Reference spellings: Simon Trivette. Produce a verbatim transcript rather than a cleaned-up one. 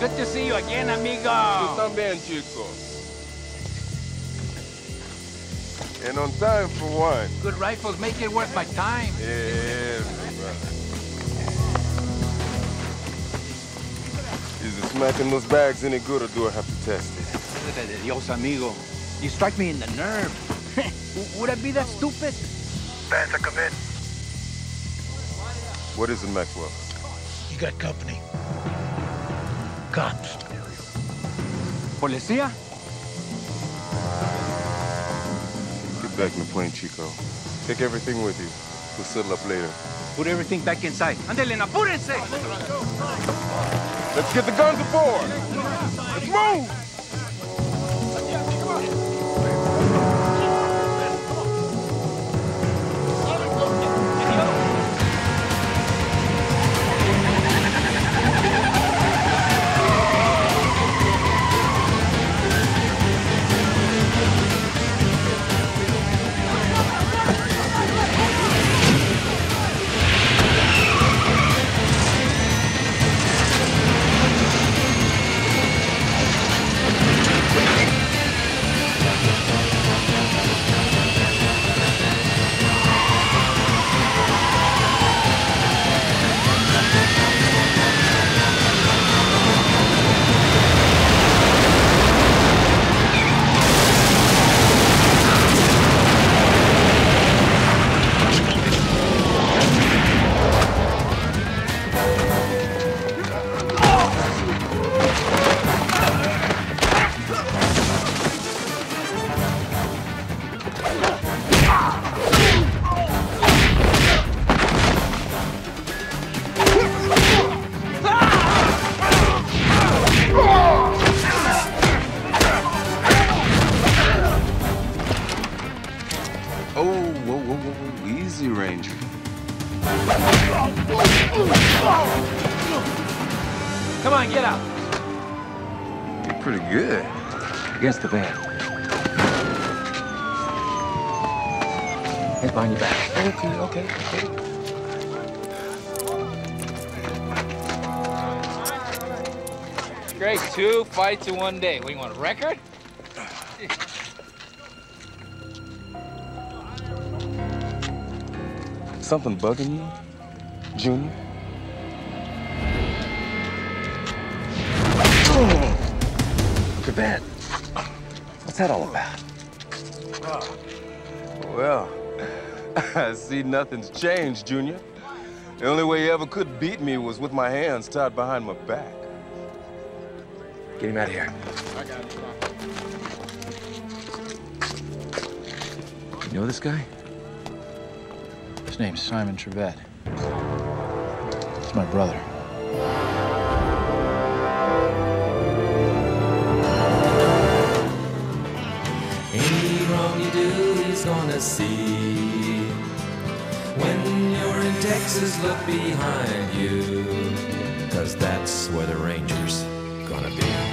Good to see you again, amigo. Tú también, chico. And on time for one. Good rifles make it worth my time. Yes, brother. Is the smacking those bags any good, or do I have to test it? Dios, amigo. You strike me in the nerve. Would I be that stupid? Vance, come in. What is it, Maxwell? You got company. Cops. Policía? Get back in the plane, Chico. Take everything with you. We'll settle up later. Put everything back inside. Andele, apúrense! Let's get the guns aboard! Let's move! Come on, get out. You're pretty good. Against the van. He's behind your back. Okay, okay, okay. Great, two fights in one day. What, you want a record? Something bugging you, Junior? Trivette, what's that all about? Oh. Well, I see nothing's changed, Junior. The only way you ever could beat me was with my hands tied behind my back. Get him out of here. I got him. You know this guy? His name's Simon Trivette. He's my brother. Gonna see when you're in Texas, look behind you, 'cause that's where the Rangers gonna be.